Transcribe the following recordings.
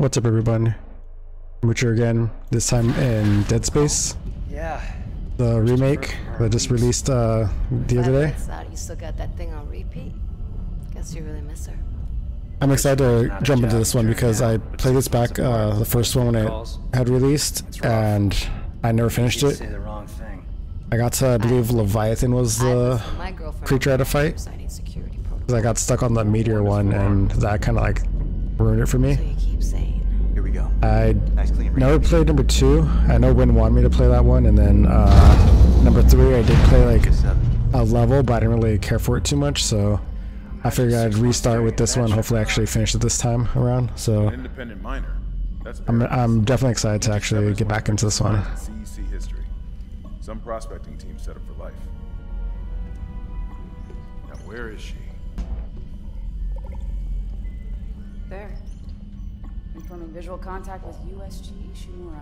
What's up, everyone? I'm with you again, this time in Dead Space. Yeah. The remake that just released the other day. You still got that thing on repeat. Guess you really miss her. I'm excited to jump into this one because I played this back, the first one when it had released, and I never finished it. I got to, I believe, Leviathan was the creature I had to fight. Because I got stuck on the meteor one, and that kind of like ruined it for me. Here we go. I never played number 2. I know Wynn wanted me to play that one, and then number 3, I did play like a level, but I didn't really care for it too much, so I figured I'd restart with this one. Hopefully, I actually finish it this time around. So I'm definitely excited to actually get back into this one. CEC history. Some prospecting team set up for life. Now, where is she? There. Informing visual contact with USG Ishimura.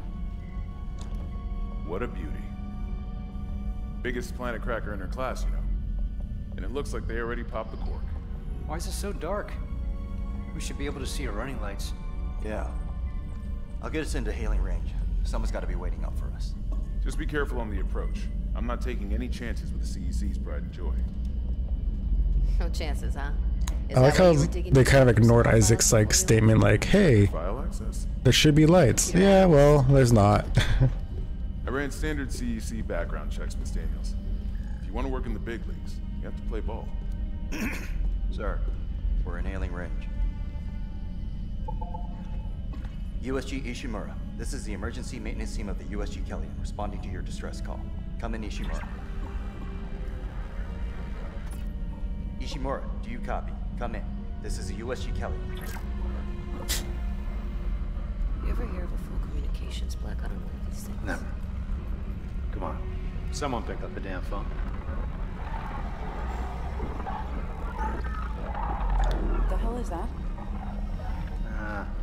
What a beauty. Biggest planet cracker in her class, you know. And it looks like they already popped the cork. Why is it so dark? We should be able to see her running lights. Yeah. I'll get us into hailing range. Someone's got to be waiting up for us. Just be careful on the approach. I'm not taking any chances with the CEC's pride and joy. No chances, huh? I like how they kind of ignored Isaac's like statement, like, "Hey, there should be lights." Yeah, well, there's not. I ran standard CEC background checks, Miss Daniels. If you want to work in the big leagues, you have to play ball. Sir, we're in hailing range. USG Ishimura, this is the emergency maintenance team of the USG Kellion responding to your distress call. Come in, Ishimura. Ishimura, do you copy? Come in. This is the USG Kellion. You ever hear of a full communications blackout on one of these things? Never. Come on. Someone pick up the damn phone. What the hell is that?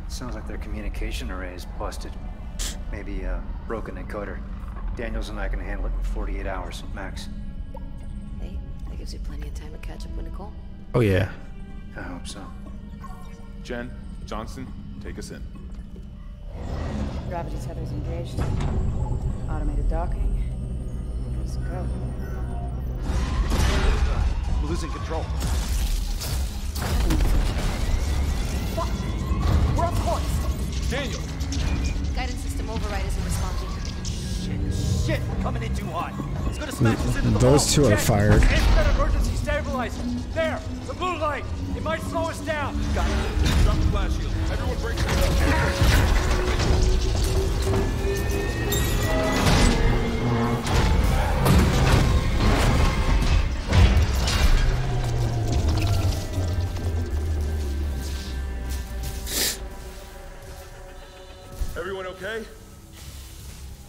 Sounds like their communication array is busted. Maybe a broken encoder. Daniels and I can handle it in 48 hours, max. Hey, that gives you plenty of time to catch up with Nicole. Oh yeah. I hope so. Jen, Johnson, take us in. Gravity tethers engaged. Automated docking. Let's go. We're losing control. What? We're on course. Daniel! Guidance system override isn't responding. Shit, we're coming in too hot. It's gonna smash us into the wall. Those two are fired. It's that emergency stabilizer. There, the blue light. It might slow us down. Got it. Drop the flash shield. Everyone break Everyone okay?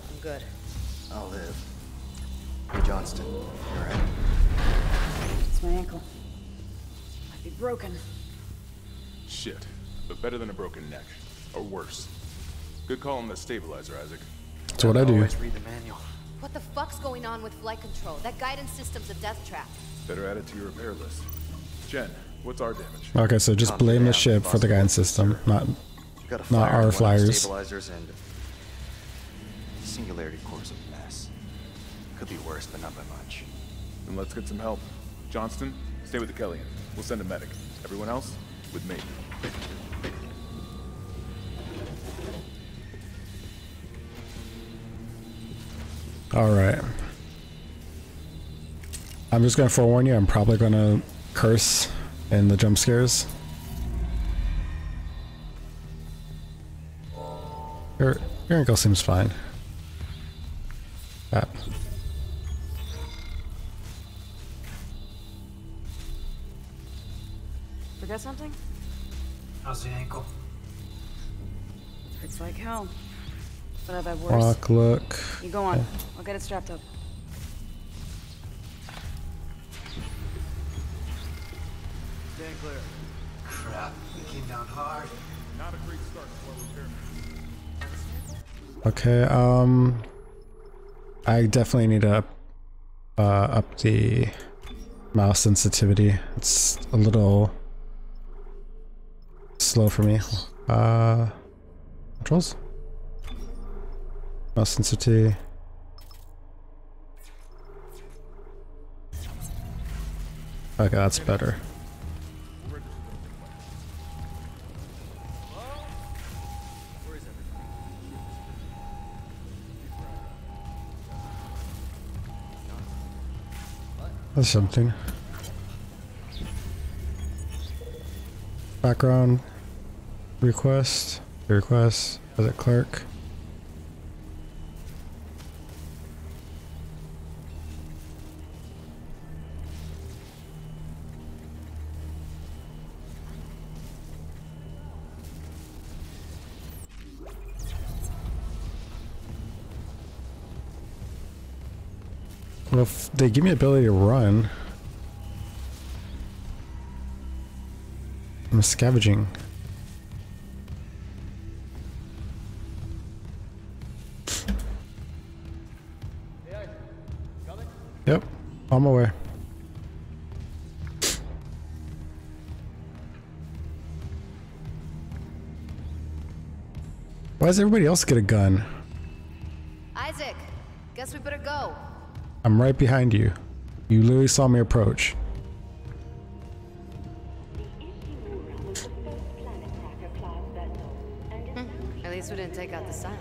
I'm good. I'll live. Hey, Johnston, you alright? It's my ankle. Might be broken. Shit, but better than a broken neck, or worse. Good call on the stabilizer, Isaac. That's what I do. Always read the manual. What the fuck's going on with flight control? That guidance system's a death trap. Better add it to your repair list. Jen, what's our damage? Okay, so just blame the ship for the guidance system, not our flyers. Stabilizers and Singularity Core's a mess. Could be worse, but not by much. And let's get some help. Johnston, stay with the Kellion. We'll send a medic. Everyone else, with me. All right. I'm just gonna forewarn you. I'm probably gonna curse in the jump scares. Your ankle seems fine. Ah. Forgot something? How's the ankle? Hurts like hell. But I've had worse. Walk, look. You go on. Yeah. I'll get it strapped up. Stand clear. Crap. We came down hard. Not a great start for repair. Okay, I definitely need to up the mouse sensitivity. It's a little slow for me. Controls. Boston City. Okay, that's better. That's something. Background request. Request. Isaac Clarke. Well, if they give me ability to run, I'm scavenging. Hey, yep, on my way. Why does everybody else get a gun? Isaac, guess we better go. I'm right behind you. You literally saw me approach. At least we didn't take out the sign.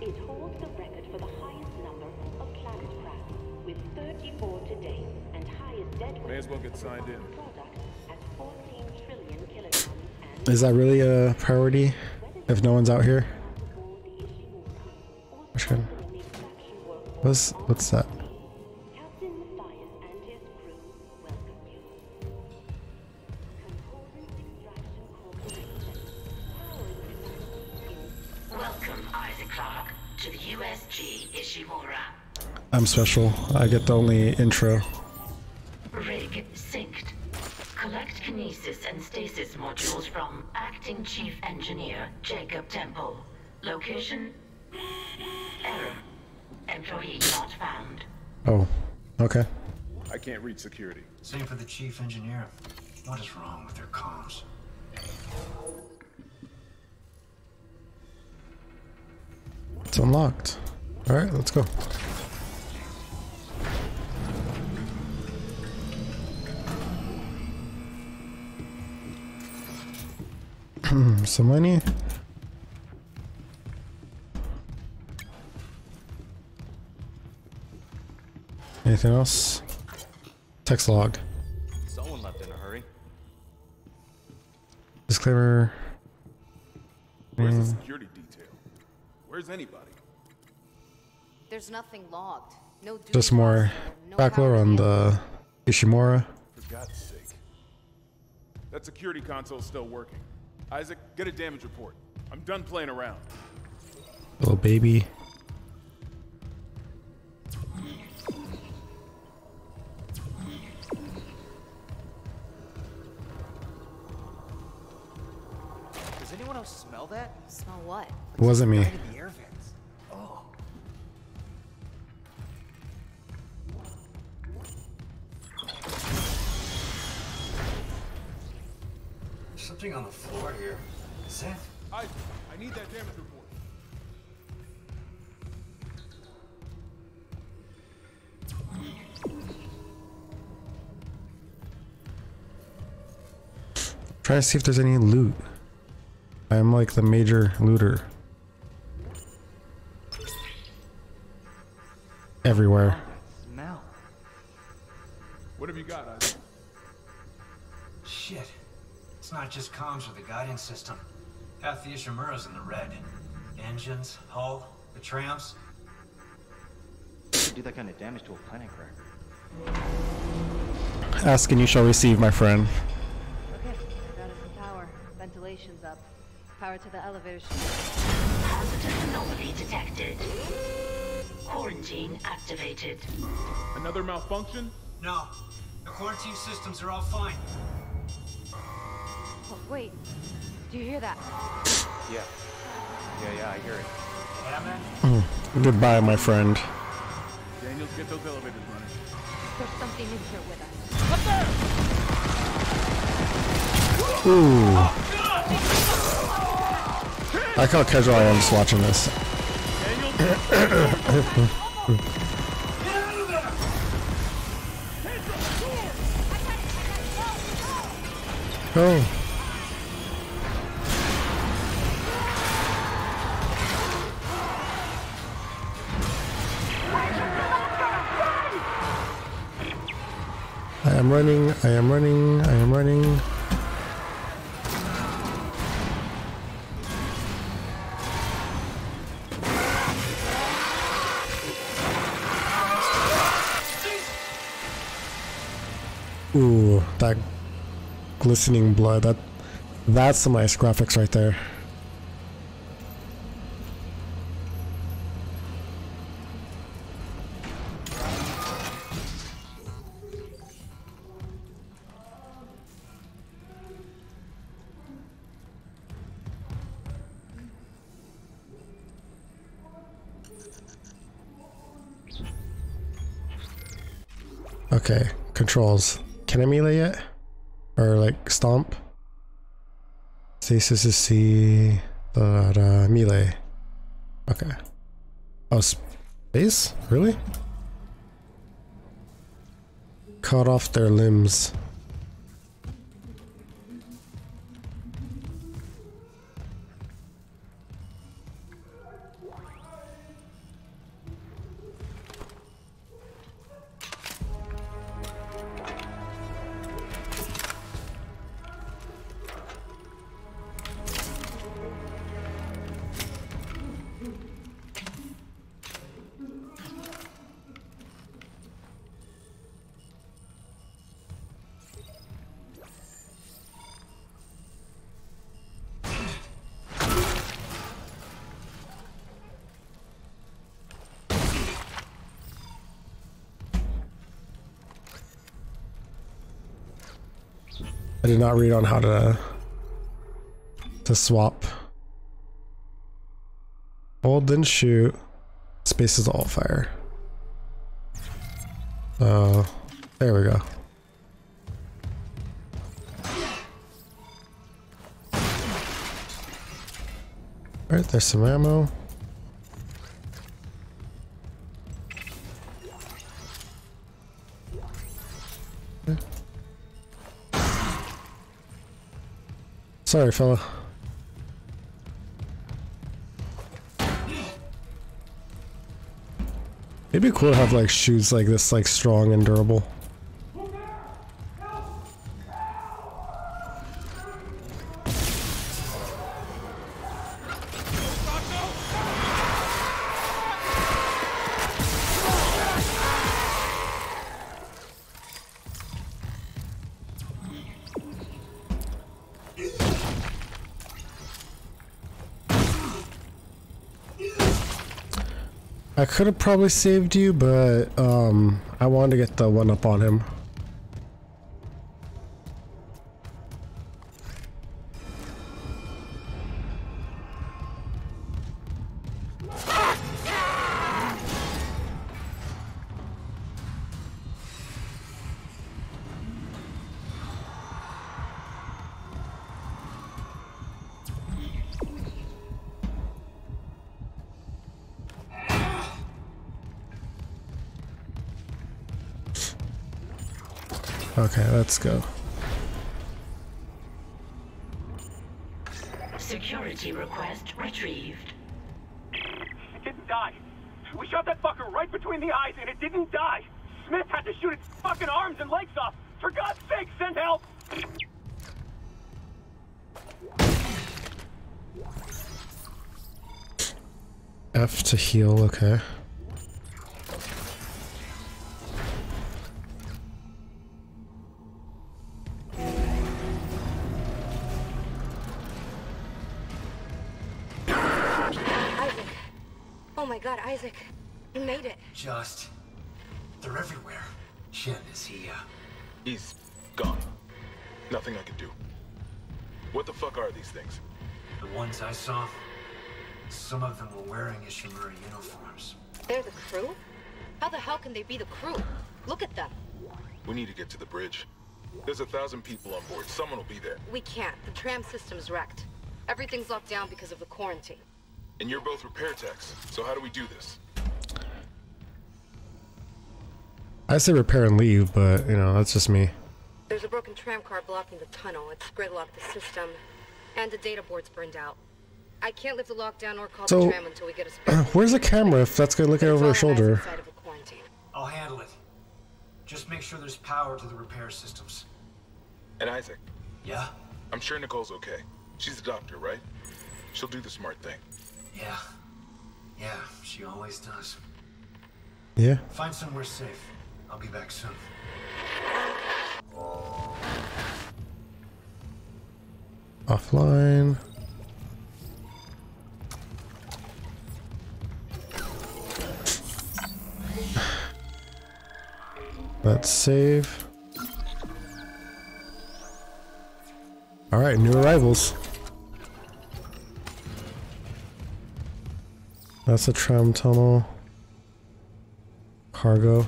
It holds the record for the highest number of planet crafts, with 34 today, and highest dead weight. May as well get signed in. Is that really a priority if no one's out here? What's that? Captain Matthias and his crew welcome you. Component Extraction Corporation. Welcome, Isaac Clarke, to the USG Ishimura. I'm special. I get the only intro. Rig synced. Collect Kinesis and Stasis modules from Acting Chief Engineer Jacob Temple. Location? Error. Employee not found. Oh, okay. I can't reach security. Same for the chief engineer. What is wrong with their comms? It's unlocked. All right, let's go. Some money. Anything else? Text log. Someone left in a hurry. Disclaimer. Where's the security detail? Where's anybody? There's nothing logged. No. Just more backlore on the Ishimura. For God's sake. That security console's still working. Isaac, get a damage report. I'm done playing around. Little baby. That? Smell what? It wasn't me. Oh. Something on the floor here. Is that? I need that damage report. Try to see if there's any loot. I'm like the major looter. Everywhere. Smell. What have you got, Isaac? Shit. It's not just comms or the guidance system. Half the Ishimura's in the red. Engines, hull, the trams. You do that kind of damage to a planet cracker. Ask and you shall receive, my friend. Okay, I got us some power. Ventilation's up. Power to the elevator. Positive anomaly detected. Quarantine activated. Another malfunction? No. The quarantine systems are all fine. Oh, wait. Do you hear that? Yeah. Yeah, I hear it. Yeah, man. Goodbye, my friend. Daniels, get those elevators running. There's something in here with us. Up there! Ooh. I like how casual I am just watching this. Oh. I am running. Ooh, that glistening blood. That's some nice graphics right there. Okay, controls. Can I melee it? Or like stomp? Stasis is C. Melee. Okay. Oh, space? Really? Cut off their limbs. I did not read on how to swap. Hold and shoot. Space is all fire. Oh, there we go. Alright, there's some ammo. Sorry, fella. It'd be cool to have like shoes like this, like strong and durable. I could have probably saved you, but I wanted to get the one up on him. Okay, let's go. Security request retrieved. It didn't die. We shot that fucker right between the eyes and it didn't die. Smith had to shoot its fucking arms and legs off. For God's sake, send help! F to heal, okay. Isaac, you made it. Just... they're everywhere. Shen, is he, He's... gone. Nothing I can do. What the fuck are these things? The ones I saw... some of them were wearing Ishimura uniforms. They're the crew? How the hell can they be the crew? Look at them. We need to get to the bridge. There's 1,000 people on board. Someone will be there. We can't. The tram system's wrecked. Everything's locked down because of the quarantine. And you're both repair techs, so how do we do this? I say repair and leave, but, you know, that's just me. There's a broken tram car blocking the tunnel. It's gridlocked the system, and the data board's burned out. I can't lift the lockdown or call the tram until we get a spare. Where's the camera if that's gonna look over our shoulder? I'll handle it. Just make sure there's power to the repair systems. And Isaac. Yeah? I'm sure Nicole's okay. She's a doctor, right? She'll do the smart thing. Yeah. Yeah, she always does. Yeah? Find somewhere safe. I'll be back soon. Offline. Let's save. All right, new arrivals. That's a tram tunnel. Cargo.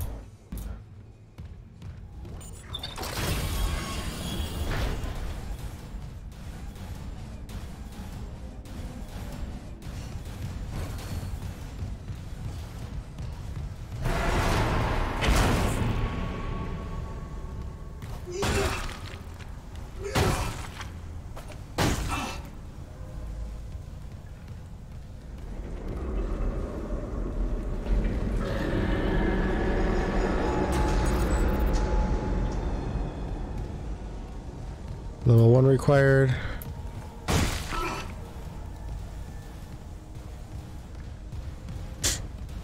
Level 1 required.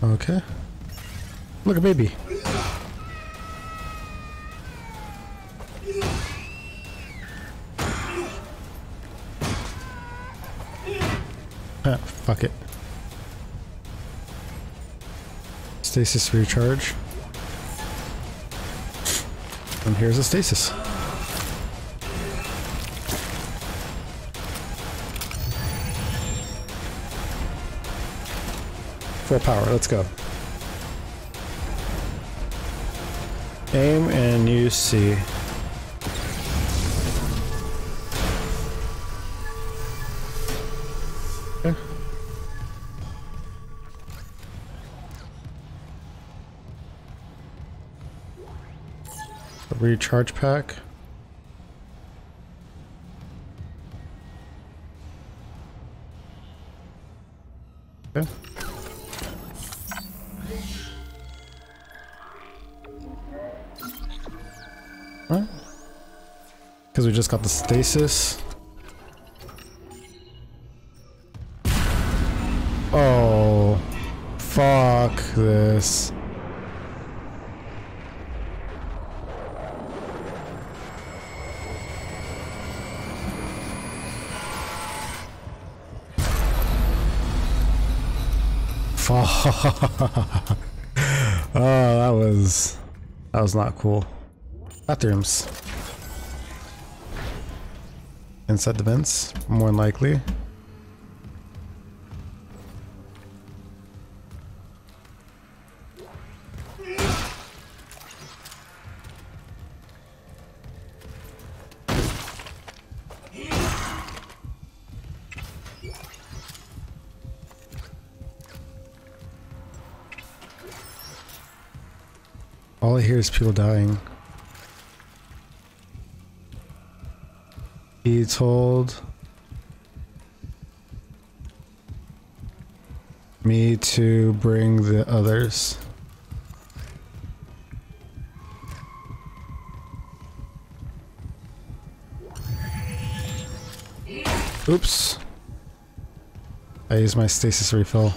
Okay. Look, a baby. Ah, fuck it. Stasis recharge. And here's a stasis. Full power, let's go. Aim and you see. Okay. A recharge pack. Okay. Because we just got the stasis. Oh, fuck this. Fuck. Oh, that was not cool. Bathrooms. Inside the vents, more than likely. All I hear is people dying. He's told me to bring the others. Oops. I used my stasis refill.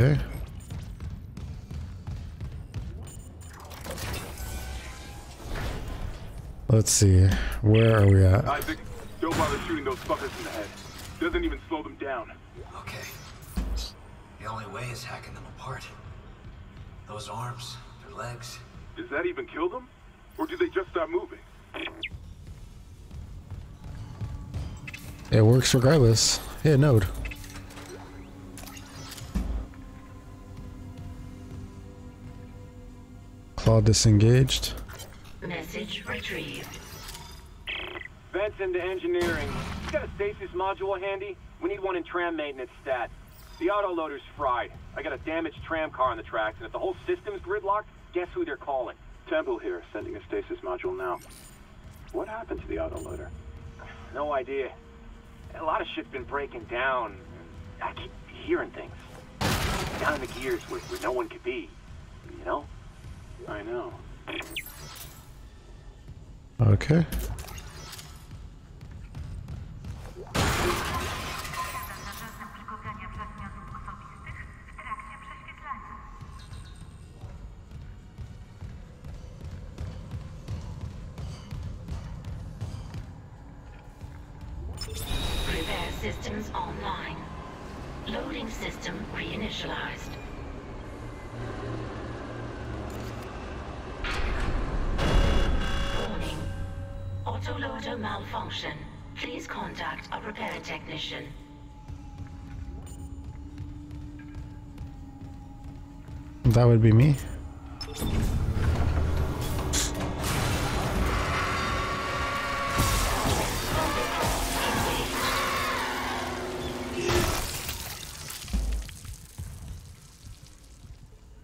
Okay. Let's see. Where are we at? Isaac, don't bother shooting those fuckers in the head. Doesn't even slow them down. Okay. Yeah, The only way is hacking them apart. Those arms, their legs. Does that even kill them? Or do they just stop moving? It works regardless. Yeah, node. Claw disengaged. Message retrieved. Vents into engineering. You got a stasis module handy? We need one in tram maintenance stat. The autoloader's fried. I got a damaged tram car on the tracks, and if the whole system's gridlocked, guess who they're calling? Temple here, sending a stasis module now. What happened to the autoloader? No idea. A lot of shit's been breaking down. I keep hearing things. Down in the gears where no one could be. You know? I know. Okay. Systems online. Loading system reinitialized. Warning. Autoloader malfunction. Please contact a repair technician. That would be me.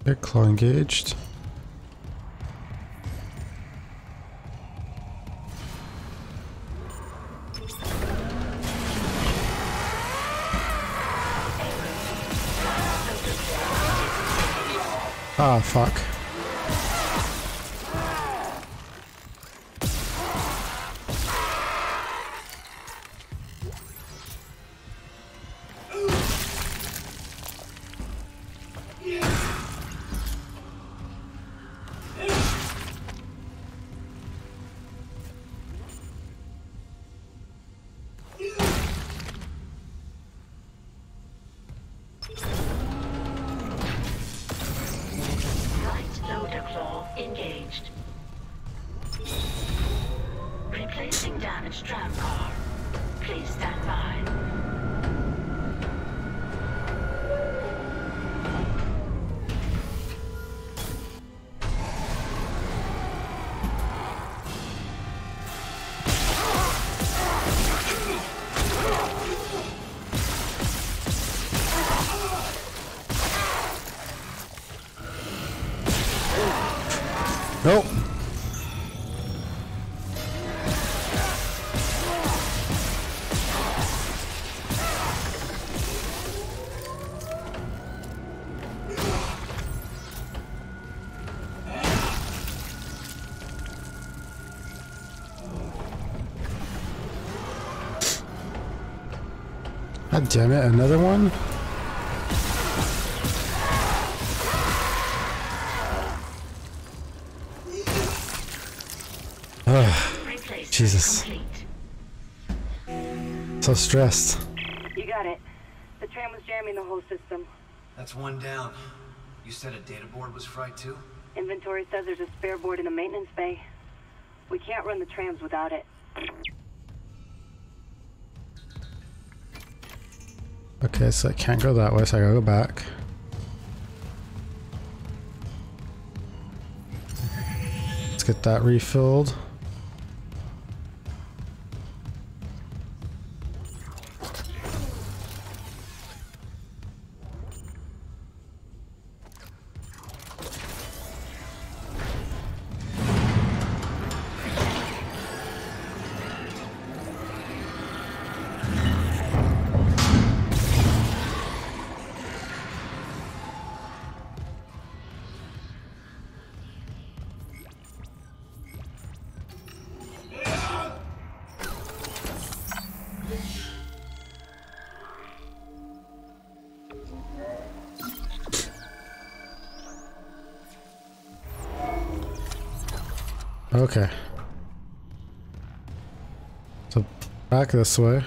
They're claw engaged. Ah, fuck. Nope. God damn it, another one? Jesus. So stressed. You got it. The tram was jamming the whole system. That's one down. You said a data board was fried too? Inventory says there's a spare board in the maintenance bay. We can't run the trams without it. Okay, so I can't go that way, so I gotta go back. Let's get that refilled. Okay. So back this way.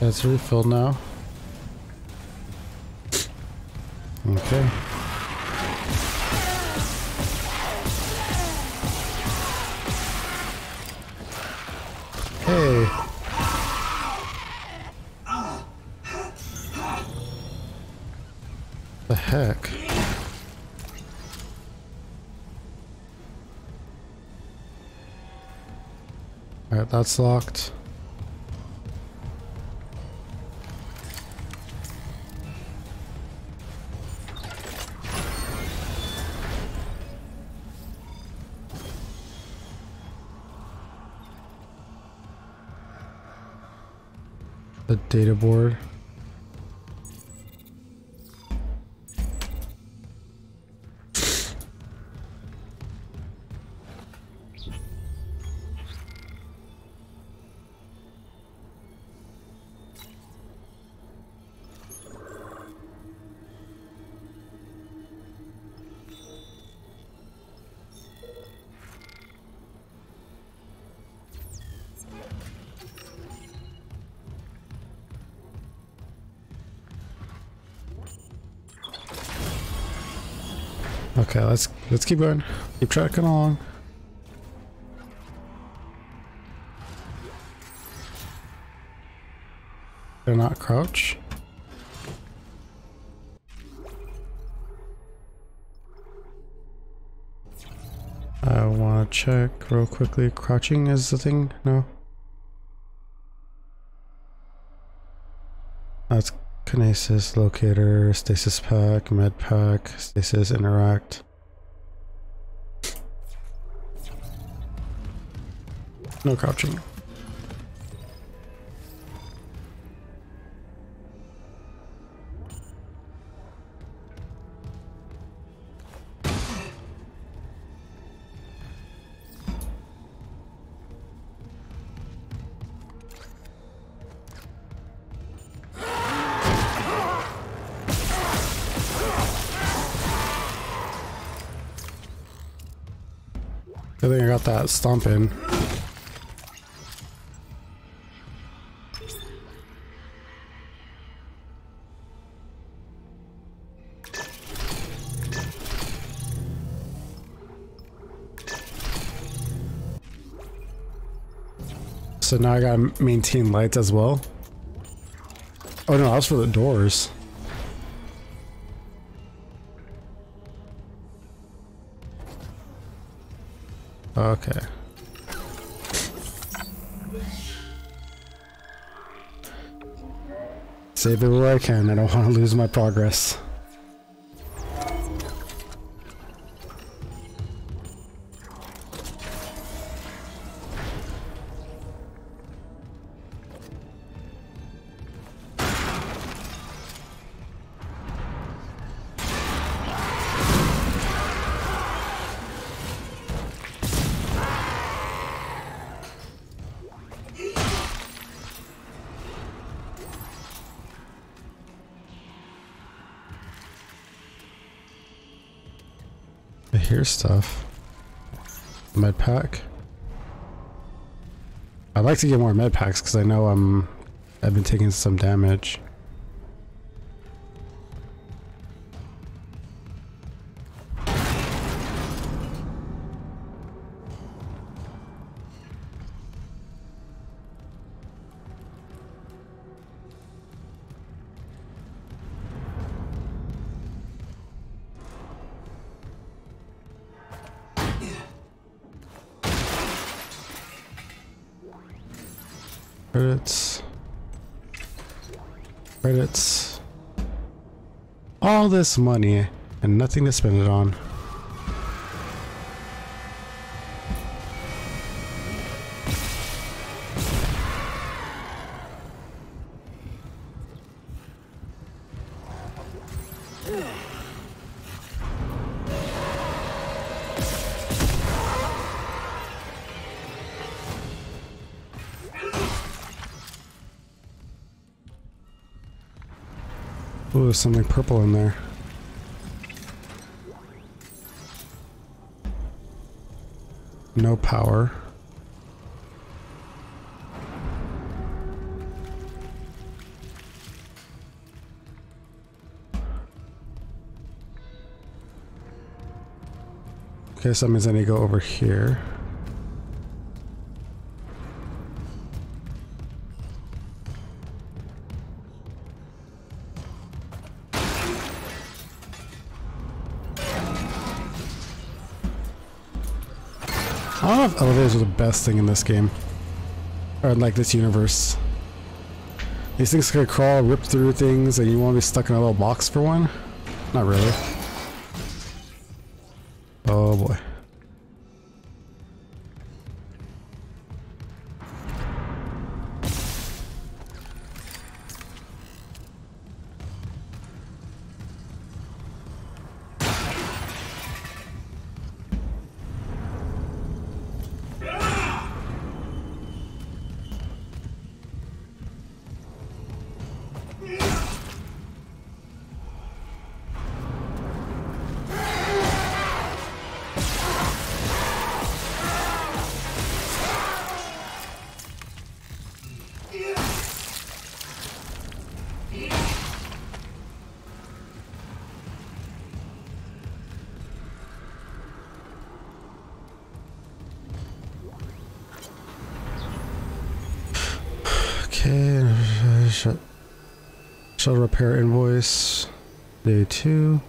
It's refilled now. Okay. Hey. The heck? All right, that's locked. The data board. Okay, let's keep going. Keep tracking along. Do not crouch. I wanna check real quickly. Crouching is the thing? No. That's Kinesis, Locator, Stasis Pack, Med Pack, Stasis, Interact. No crouching. I think I got that stomp in. So now I gotta maintain lights as well. Oh no, that was for the doors. Okay. Save it where I can. I don't want to lose my progress. Here's stuff. Med pack. I'd like to get more med packs because I know I've been taking some damage. Credits. Credits. All this money and nothing to spend it on. Oh, there's something purple in there. No power. Okay, so that means I need to go over here. I don't know if elevators are the best thing in this game. Or like this universe. These things could crawl, rip through things, and you want to be stuck in a little box for one? Not really. Oh boy. Shuttle repair invoice, day 2.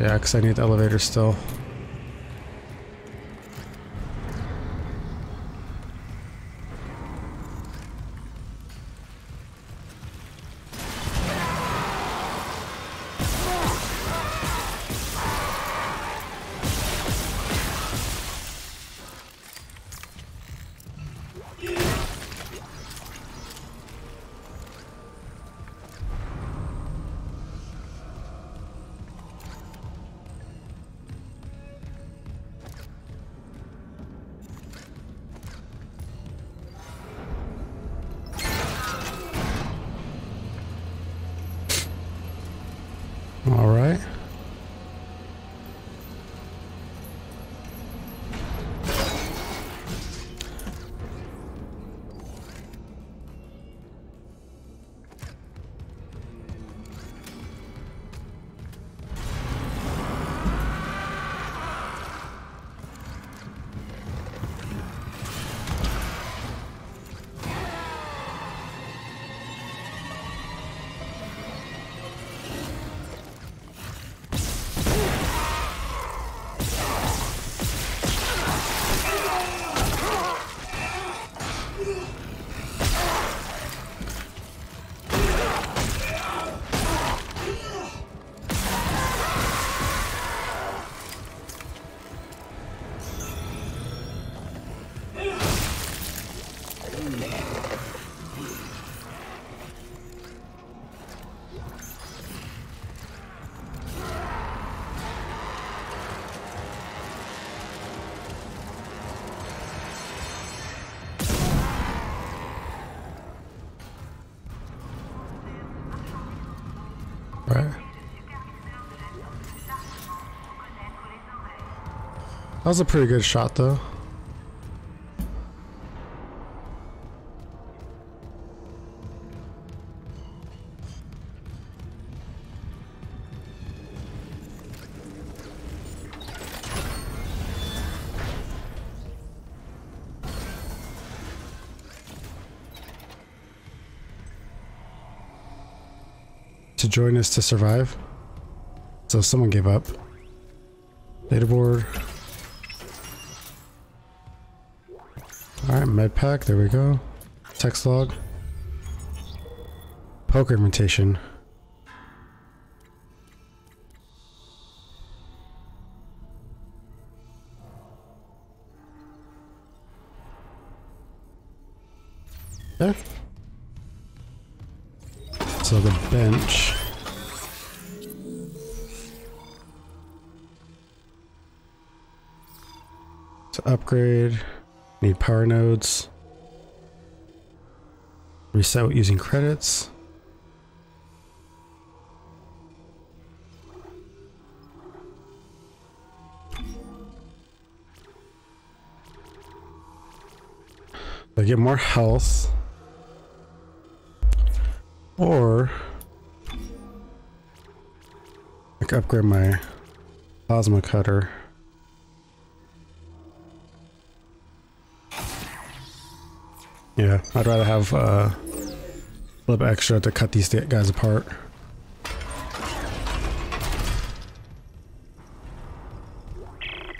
Yeah, because I need the elevator still. That was a pretty good shot, though. To join us to survive. So someone gave up. Data board. Alright, med pack, there we go. Text log. Poker invitation. Okay. So the bench. To upgrade. Need power nodes. Reset using credits. I get more health, or I can upgrade my plasma cutter. Yeah, I'd rather have a little bit extra to cut these guys apart.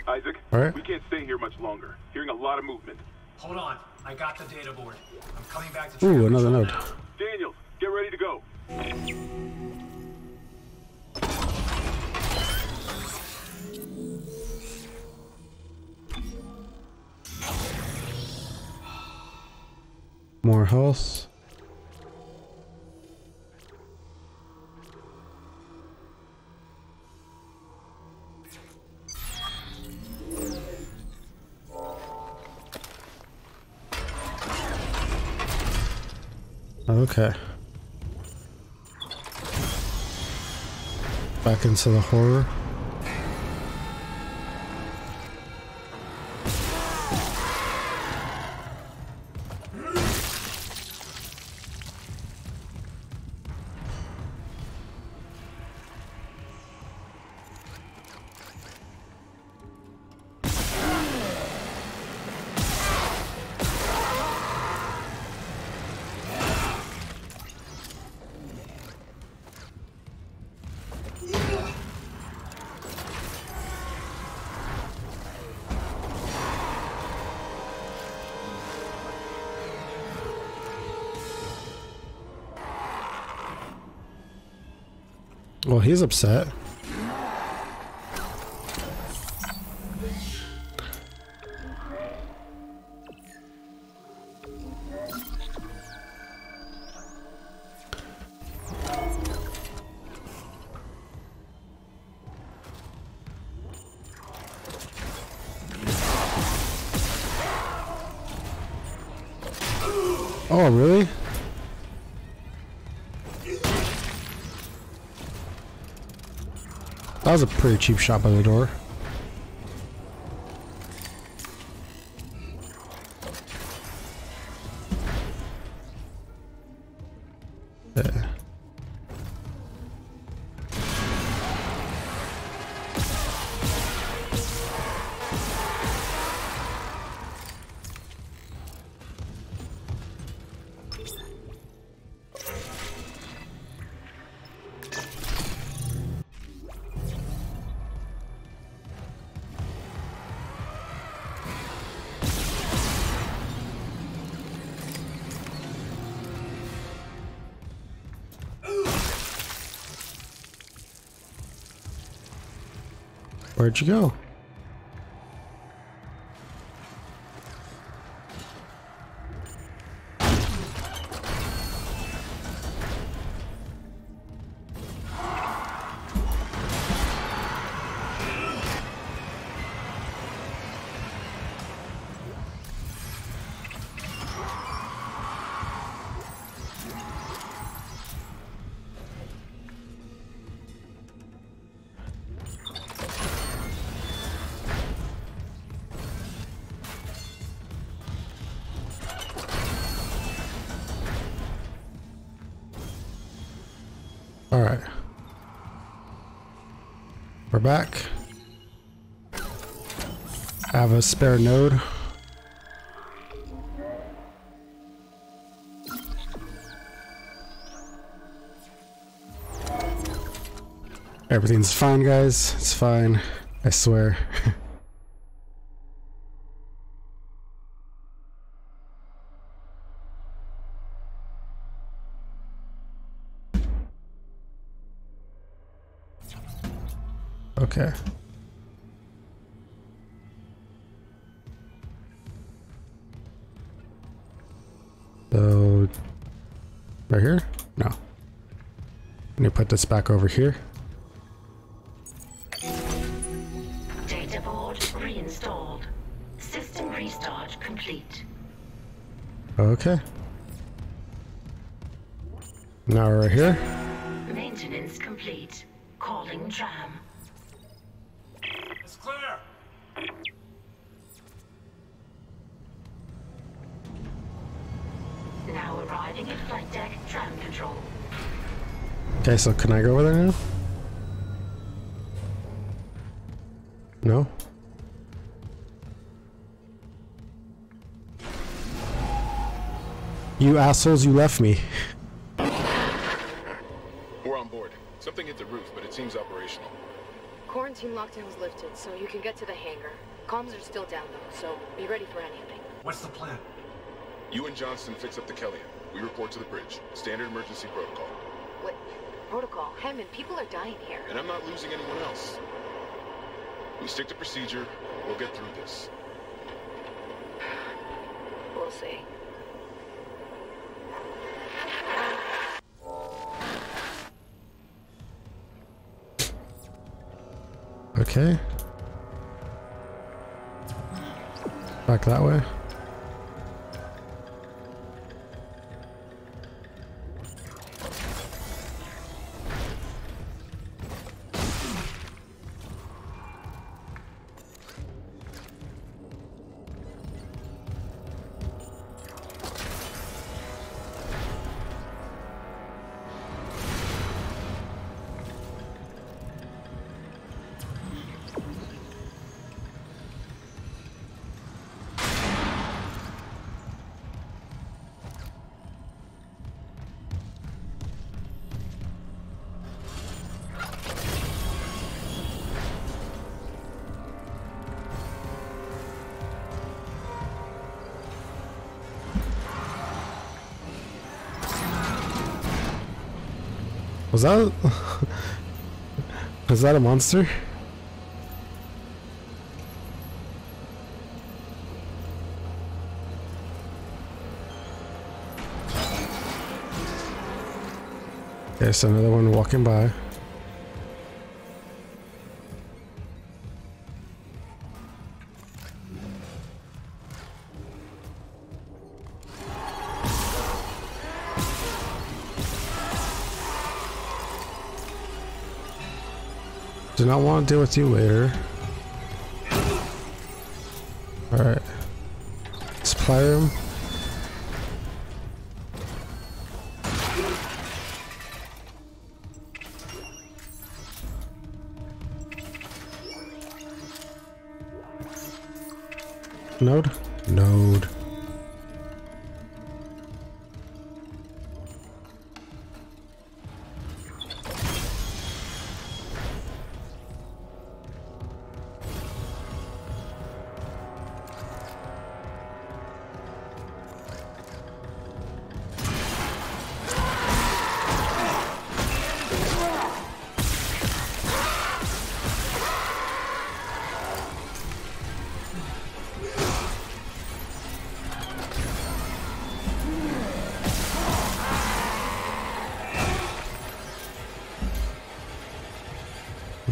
Isaac, all right. We can't stay here much longer. Hearing a lot of movement. Hold on, I got the data board. I'm coming back to. Ooh, another node. Daniel, get ready to go. More health. Okay. Back into the horror. Well, he's upset. Oh, really? That was a pretty cheap shot by the door. Yeah. Where'd you go? All right, we're back. I have a spare node. Everything's fine, guys. It's fine. I swear. Okay. So, right here? No. Let me put this back over here. Data board reinstalled. System restart complete. Okay. Now we're right here. Maintenance complete. Calling tram. It's clear. Angel. Okay, so can I go over there now? No? You assholes, you left me. We're on board. Something hit the roof, but it seems operational. Quarantine lockdown was lifted, so you can get to the hangar. Comms are still down though, so be ready for anything. What's the plan? You and Johnston fix up the Kellion. We report to the bridge. Standard emergency protocol. What? Protocol? Hammond, people are dying here. And I'm not losing anyone else. We stick to procedure. We'll get through this. We'll see. Okay. Back that way. Was that? Was that a monster? There's another one walking by. Do not want to deal with you later. Alright. Supply room. Node? Node.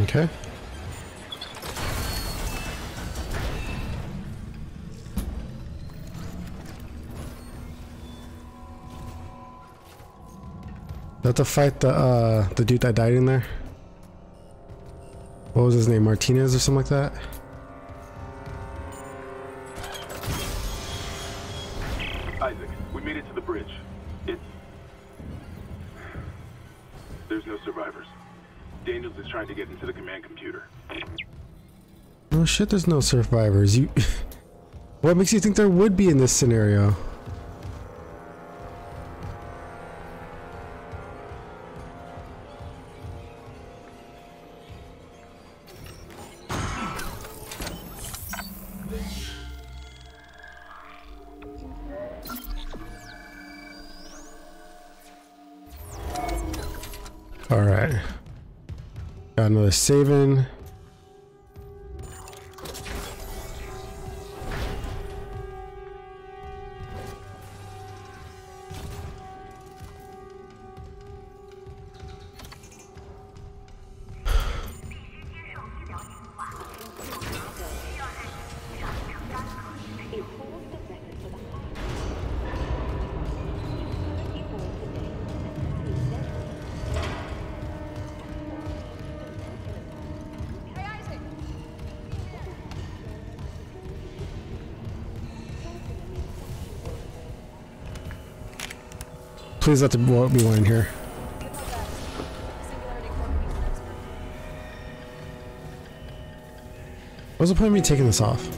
Okay. Not to fight the dude that died in there. What was his name? Martinez or something like that? Isaac, we made it to the bridge. There's no survivors. Daniels is trying to get into the command computer. Oh shit, there's no survivors. You... What makes you think there would be in this scenario? Alright. Got another save-in. Please let the boat be one here. What's the point of me taking this off? What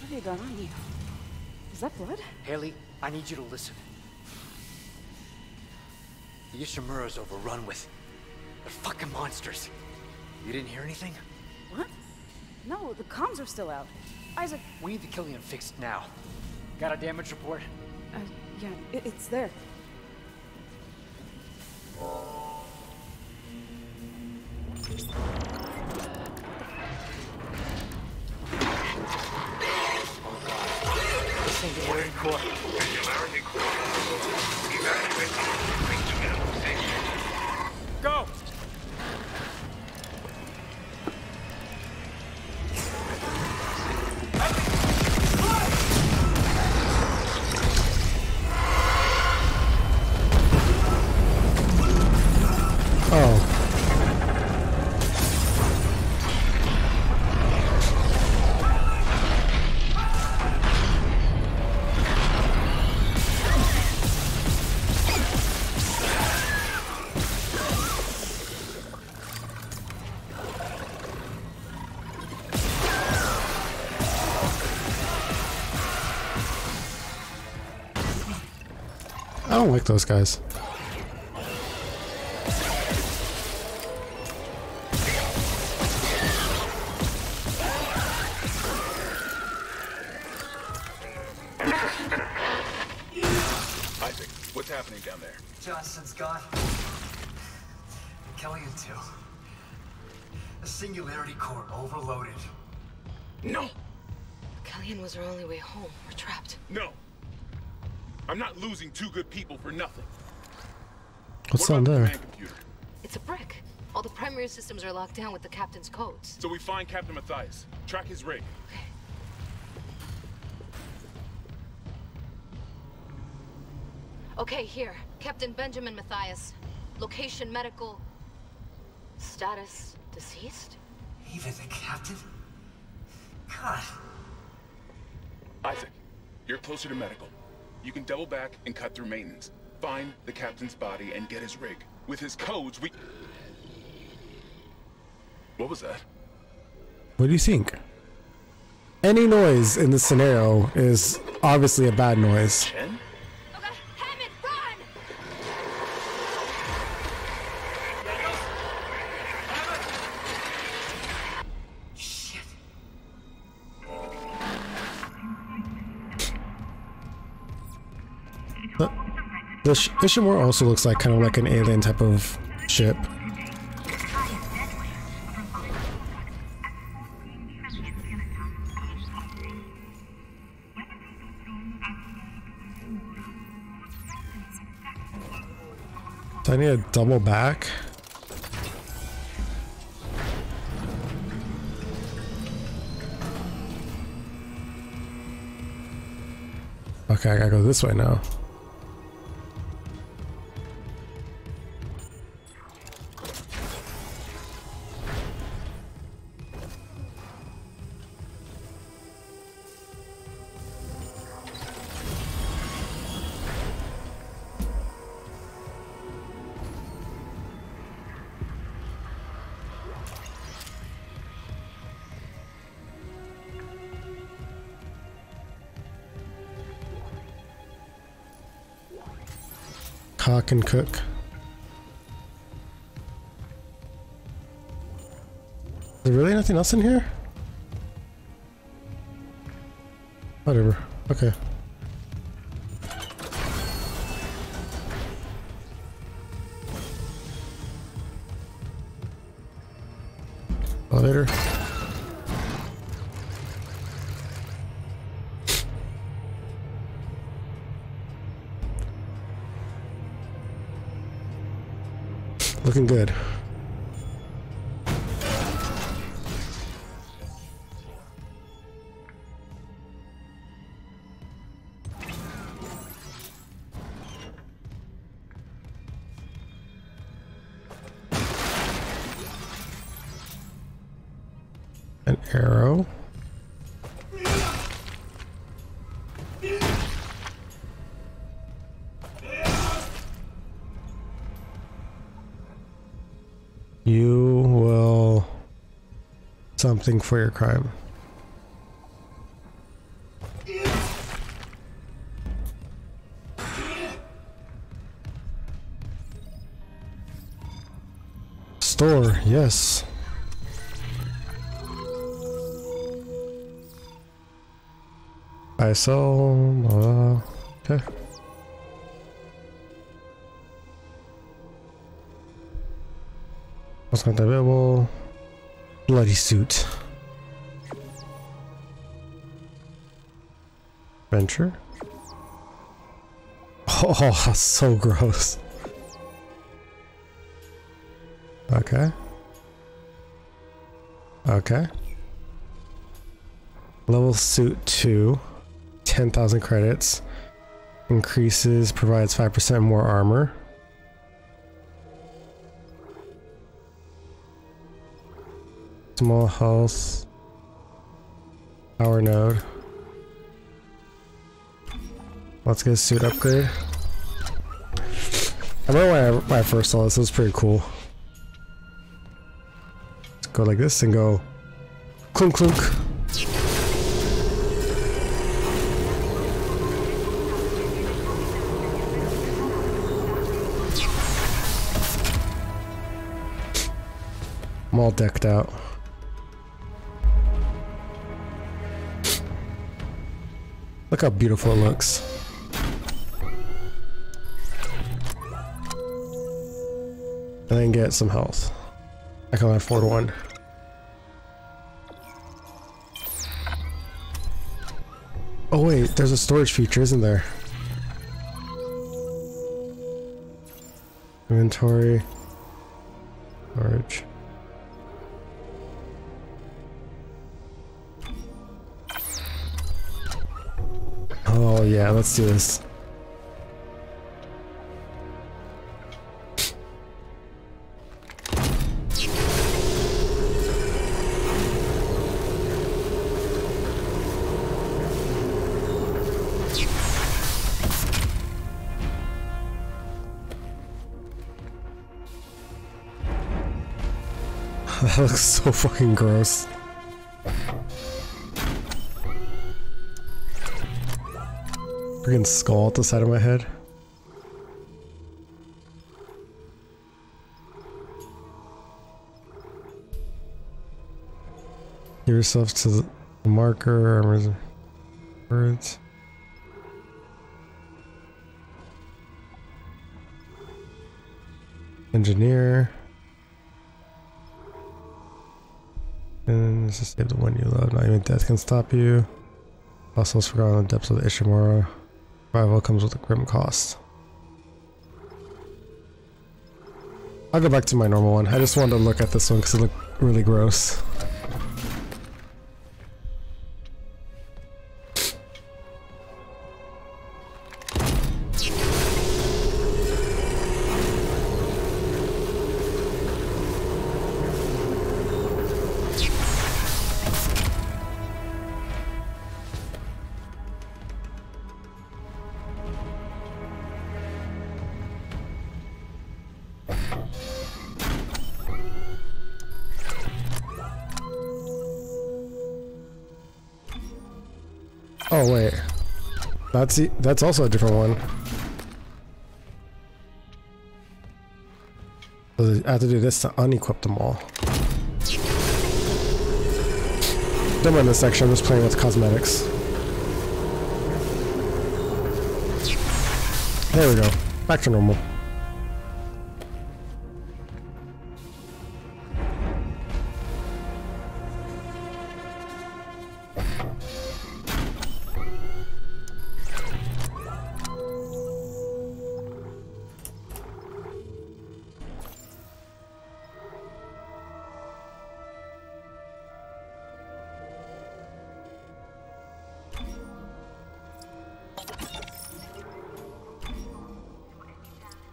have you got on you? Is that blood? Haley, I need you to listen. The Ishimura's overrun with... they're fucking monsters. You didn't hear anything? What? No, the comms are still out. Isaac... we need the Kellion fixed now. Got a damage report? Yeah, it's there. Singularity Core. Singularity Core. Evacuate to minimum safety. Go! I don't like those guys. Isaac, what's happening down there? Johnson's gone. Kellion too. The Singularity Core overloaded. No! Kellion was our only way home. We're trapped. No! I'm not losing two good people for nothing. What's on there? It's a brick. All the primary systems are locked down with the captain's codes. So we find Captain Matthias. Track his rig. Okay. Okay, here. Captain Benjamin Matthias. Location medical... status deceased? Even the captain? God. Isaac, you're closer to medical. You can double back and cut through maintenance. Find the captain's body and get his rig. With his codes, we... What was that? What do you think? Any noise in this scenario is obviously a bad noise. 10? Okay, Hammond, run! Shit. The Ishimura also looks like kind of like an alien type of ship. Do I need to double back? Okay, I gotta go this way now. Cock and cook. Is there really nothing else in here? Whatever. Okay. Elevator. Looking good. An arrow. You will... something for your crime. Store, yes. I sell... okay. What's not available? Bloody suit. Venture? Oh, that's so gross. Okay. Okay. Level suit 2. 10,000 credits. Increases, provides 5% more armor. Small health. Power node. Let's get a suit upgrade. I remember when I first saw this, it was pretty cool. Let's go like this and go clunk clunk. I'm all decked out. Look how beautiful it looks. And then get some health. I can only afford one. Oh wait, there's a storage feature, isn't there? Inventory. Storage. Oh yeah, let's do this. That looks so fucking gross. Freaking skull at the side of my head. Give yourself to the marker or words. Engineer. And just save the one you love. Not even death can stop you. Fossils forgotten in the depths of the Ishimura. Survival comes with a grim cost. I'll go back to my normal one. I just wanted to look at this one because it looked really gross. Oh wait, that's also a different one. I have to do this to unequip them all. Don't mind this section, I'm just playing with cosmetics. There we go, back to normal.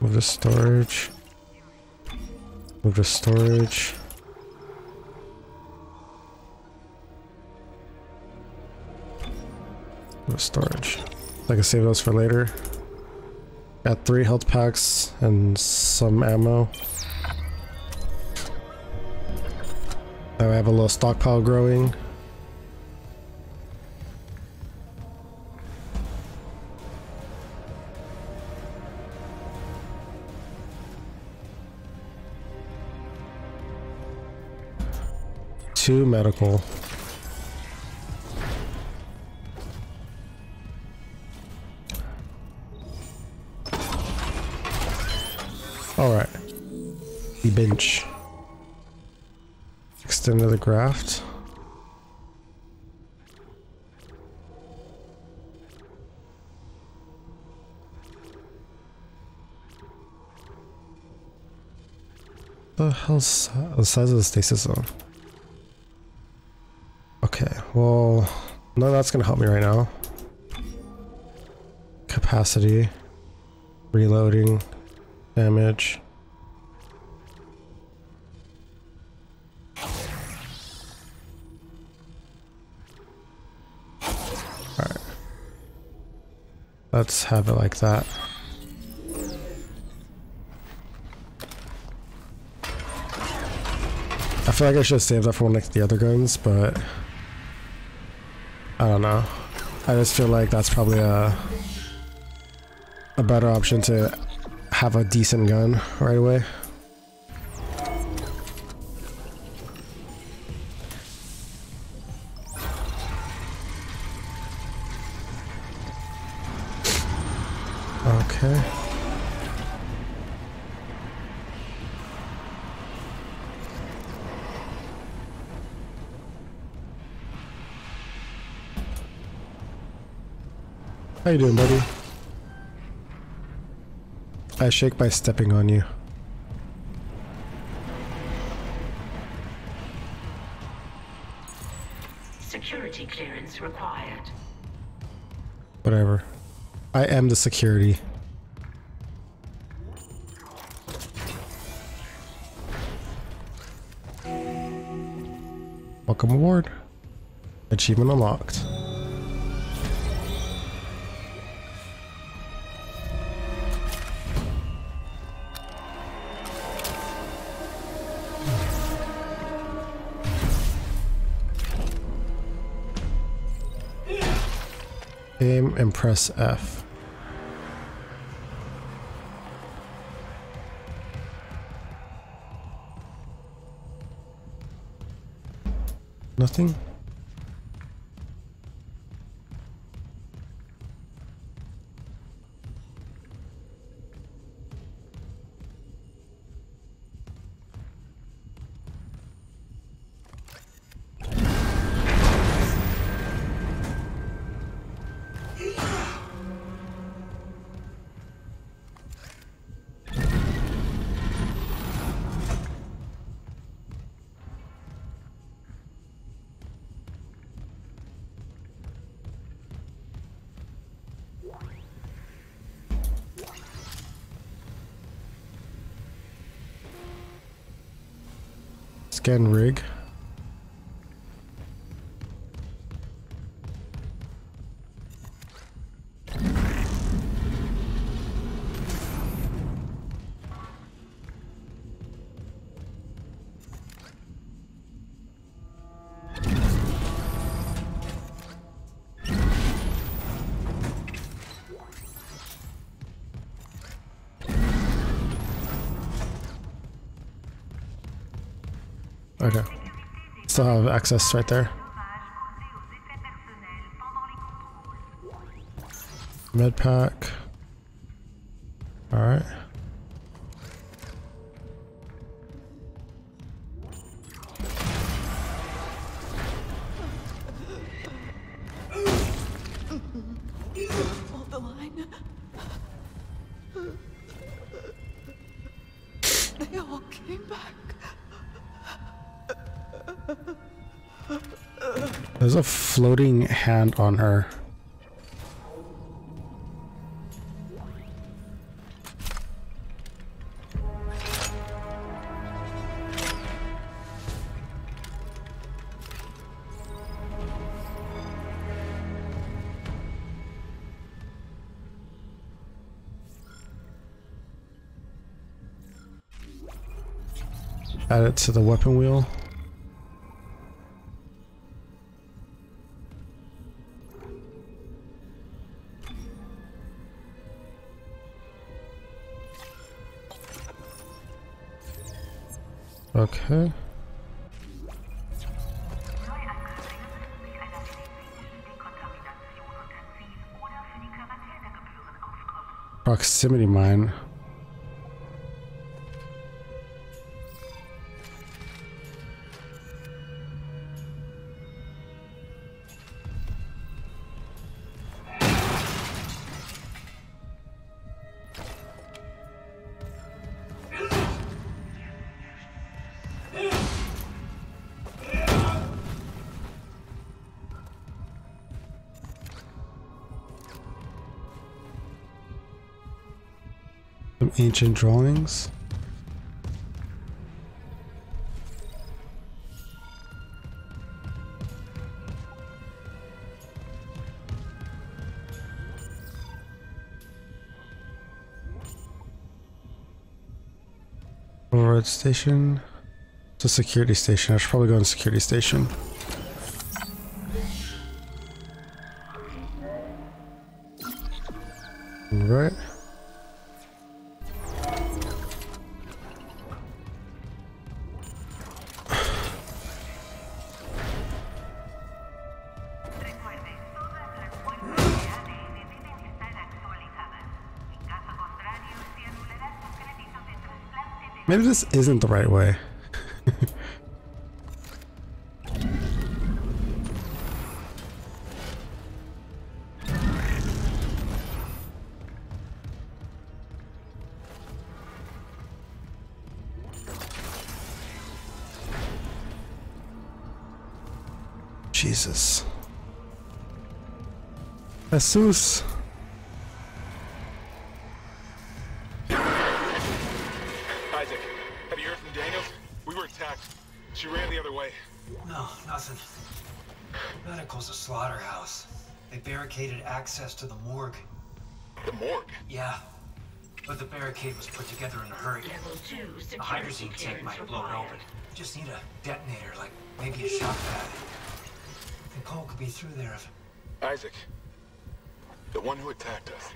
Move to storage. Move to storage. Move to storage. I can save those for later. Got 3 health packs and some ammo. So I have a little stockpile growing. Two medical. Alright. The bench. Extend the graft. The hell's the size of the stasis zone? Okay, well, none of that's gonna help me right now. Capacity, reloading, damage. Alright. Let's have it like that. I feel like I should have saved that for one of the other guns, but I don't know. I just feel like that's probably a better option to have a decent gun right away. Okay. How you doing, buddy? I shake by stepping on you. Security clearance required. Whatever. I am the security. Welcome aboard. Achievement unlocked. Aim and press F. Nothing? Scan rig. Okay. Still have access right there. Med pack. Alright. They all came back. There's a floating hand on her. Add it to the weapon wheel. Okay. Proximity mine. Ancient drawings. Red station. It's a security station. I should probably go to security station. All right. Maybe this isn't the right way. Jesus. Jesus. Access to the morgue. The morgue? Yeah. But the barricade was put together in a hurry. The hydrazine tank might have blown open. Just need a detonator, like maybe a shock pad. Nicole could be through there if... Isaac. The one who attacked us.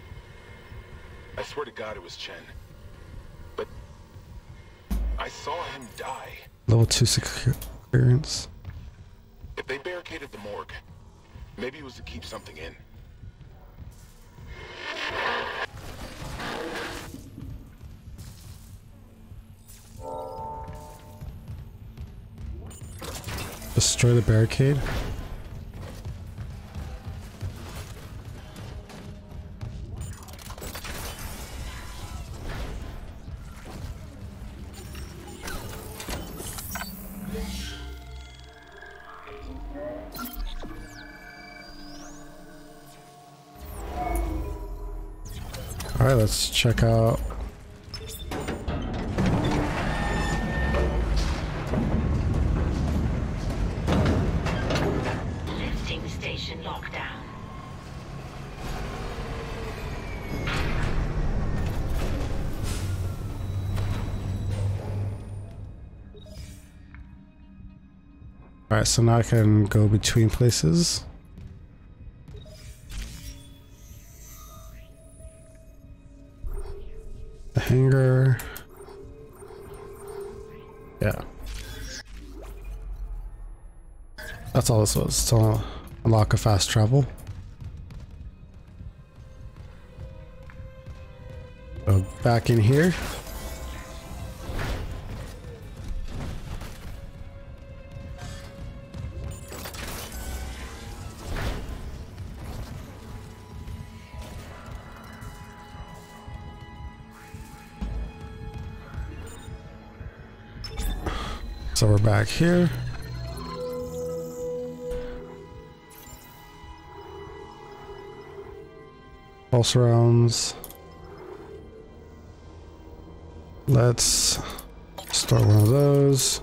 I swear to God it was Chen. But... I saw him die. Level 2 clearance. If they barricaded the morgue, maybe it was to keep something in. Destroy the barricade. All right, let's check out. Alright, so now I can go between places. The hangar. Yeah. That's all this was, to unlock a fast travel. So back in here. So we're back here. Pulse rounds. Let's store one of those.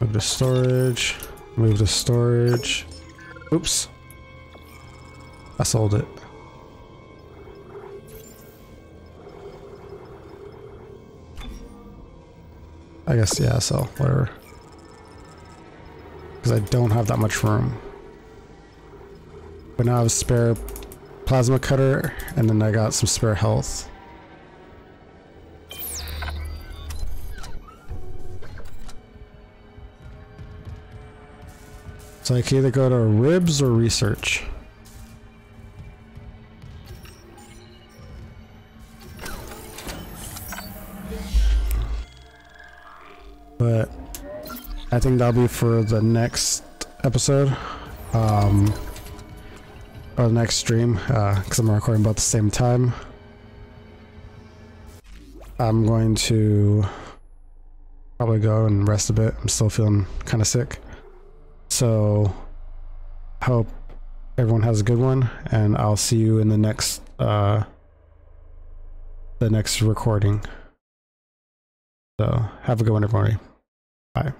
Move to storage. Move to storage. Oops. I sold it. I guess, yeah, so whatever. Because I don't have that much room. But now I have a spare plasma cutter, and then I got some spare health. So I can either go to ribs or research. But I think that'll be for the next episode, or the next stream, because I'm recording about the same time. I'm going to probably go and rest a bit. I'm still feeling kind of sick. So hope everyone has a good one, and I'll see you in the next recording. So have a good one, everybody. Bye.